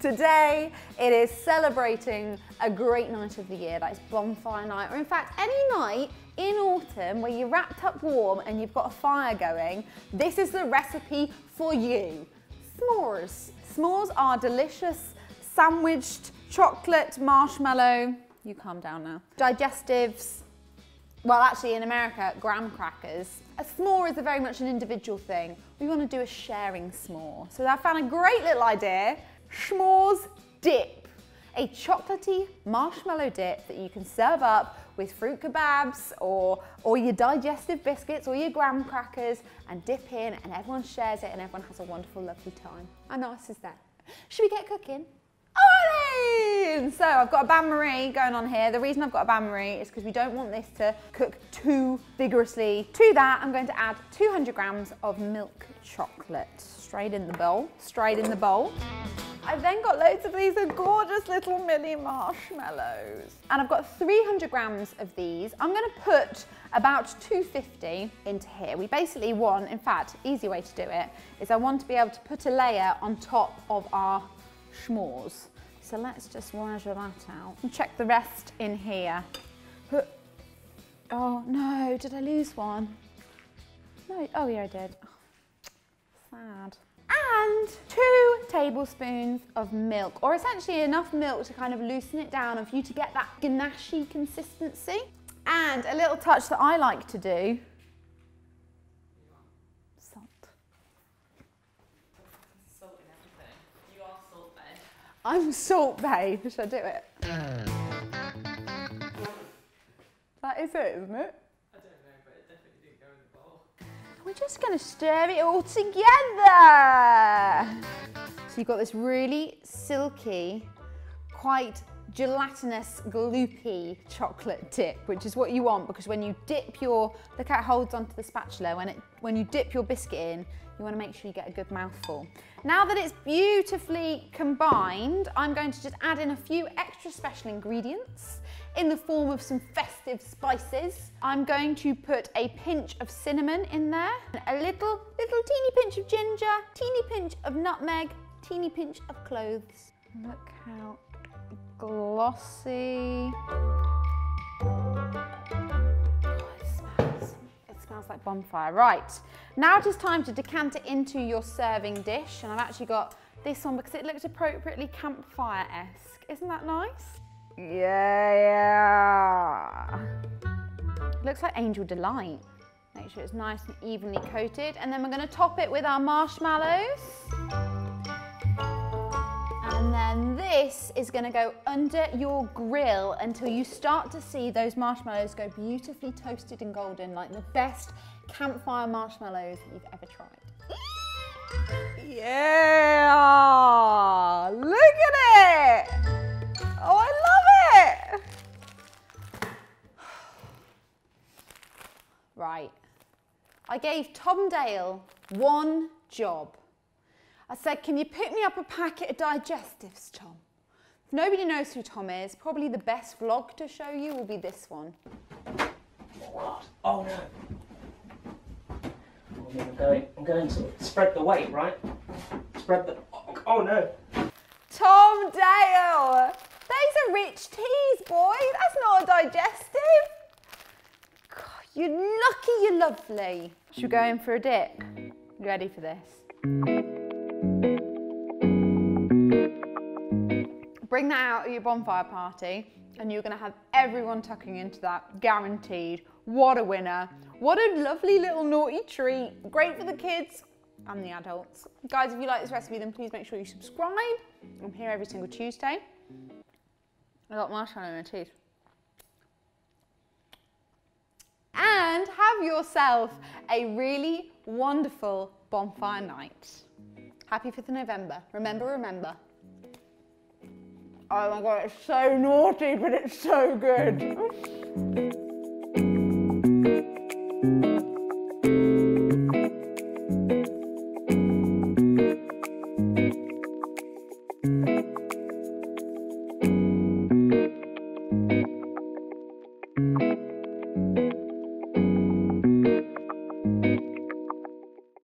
Today, it is celebrating a great night of the year. That is bonfire night, or in fact, any night in autumn where you're wrapped up warm and you've got a fire going. This is the recipe for you. S'mores. S'mores are delicious, sandwiched, chocolate, marshmallow. You calm down now. Digestives. Well, actually in America, graham crackers. A s'more is a very much an individual thing. We want to do a sharing s'more. So I found a great little idea. S'mores dip. A chocolatey marshmallow dip that you can serve up with fruit kebabs or your digestive biscuits or your graham crackers and dip in, and everyone shares it and everyone has a wonderful, lovely time. How nice is that? Should we get cooking? So I've got a bain-marie going on here. The reason I've got a bain-marie is because we don't want this to cook too vigorously. To that, I'm going to add 200 grams of milk chocolate. Straight in the bowl, straight in the bowl. I've then got loads of these gorgeous little mini marshmallows. And I've got 300 grams of these. I'm gonna put about 250 into here. We basically want, in fact, easy way to do it, is I want to be able to put a layer on top of our s'mores. So let's just measure that out and check the rest in here. Oh no, did I lose one? No, oh yeah I did. Sad. And 2 tablespoons of milk, or essentially enough milk to kind of loosen it down and for you to get that ganache consistency. And a little touch that I like to do. I'm salt bae. Should I do it? That is it, isn't it? I don't know, but it definitely didn't go in the bowl. We're just going to stir it all together. So you've got this really silky, quite gelatinous, gloopy chocolate dip, which is what you want, because when you dip your, look how it holds onto the spatula, when you dip your biscuit in, you want to make sure you get a good mouthful. Now that it's beautifully combined, I'm going to just add in a few extra special ingredients in the form of some festive spices. I'm going to put a pinch of cinnamon in there, a little teeny pinch of ginger, teeny pinch of nutmeg, teeny pinch of cloves. Look how glossy. Smells like bonfire. Right, now it is time to decant it into your serving dish, and I've actually got this one because it looks appropriately campfire-esque. Isn't that nice? Yeah. Looks like Angel Delight. Make sure it's nice and evenly coated, and then we're going to top it with our marshmallows. And then this is going to go under your grill until you start to see those marshmallows go beautifully toasted and golden, like the best campfire marshmallows that you've ever tried. Yeah! Look at it! Oh, I love it! Right. I gave Tom Dale one job. I said, can you pick me up a packet of digestives, Tom? If nobody knows who Tom is, probably the best vlog to show you will be this one. What? Oh no. I'm going to spread the weight, right? Spread the, oh no. Tom Dale, those are rich teas, boy. That's not a digestive. God, you're lucky, you're lovely. Should we go in for a dip? You ready for this? Bring that out at your bonfire party and you're going to have everyone tucking into that, guaranteed. What a winner. What a lovely little naughty treat. Great for the kids and the adults. Guys, if you like this recipe, then please make sure you subscribe. I'm here every single Tuesday. I got marshmallow in my teeth. And have yourself a really wonderful bonfire night. Happy 5th of November. Remember, remember. Oh my God, it's so naughty, but it's so good.